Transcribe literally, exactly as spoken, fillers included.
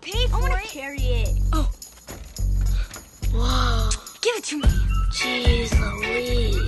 pay for it. I want to carry it. Oh. Whoa. Give it to me. Jeez Louise.